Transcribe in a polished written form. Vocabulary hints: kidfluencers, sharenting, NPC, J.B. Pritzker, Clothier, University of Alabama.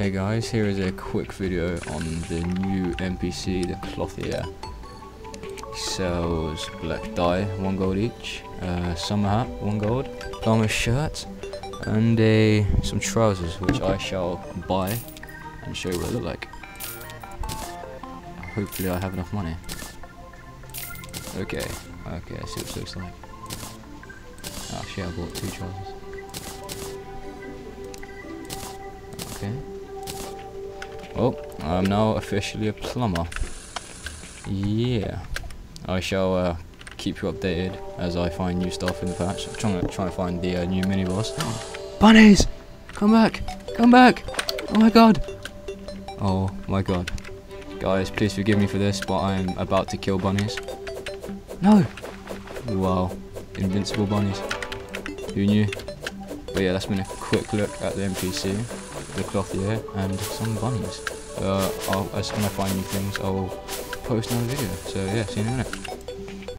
Hey guys, here is a quick video on the new NPC, the Clothier. He sells black dye, 1 gold each, summer hat, 1 gold, plumber shirt, and some trousers, which I shall buy and show you what they look like. Hopefully I have enough money. Okay, I see what it looks like. Oh shit, I bought 2 trousers. Okay. Well, I'm now officially a plumber. Yeah. I shall keep you updated as I find new stuff in the patch. I'm trying to find the new mini boss. Bunnies! Come back! Come back! Oh my god! Oh my god. Guys, please forgive me for this, but I'm about to kill bunnies. No! Wow. Invincible bunnies. Who knew? But yeah, that's been a quick look at the NPC, the Clothier, and some bunnies. As soon as I find new things, I'll post another video. So yeah, see you in a minute.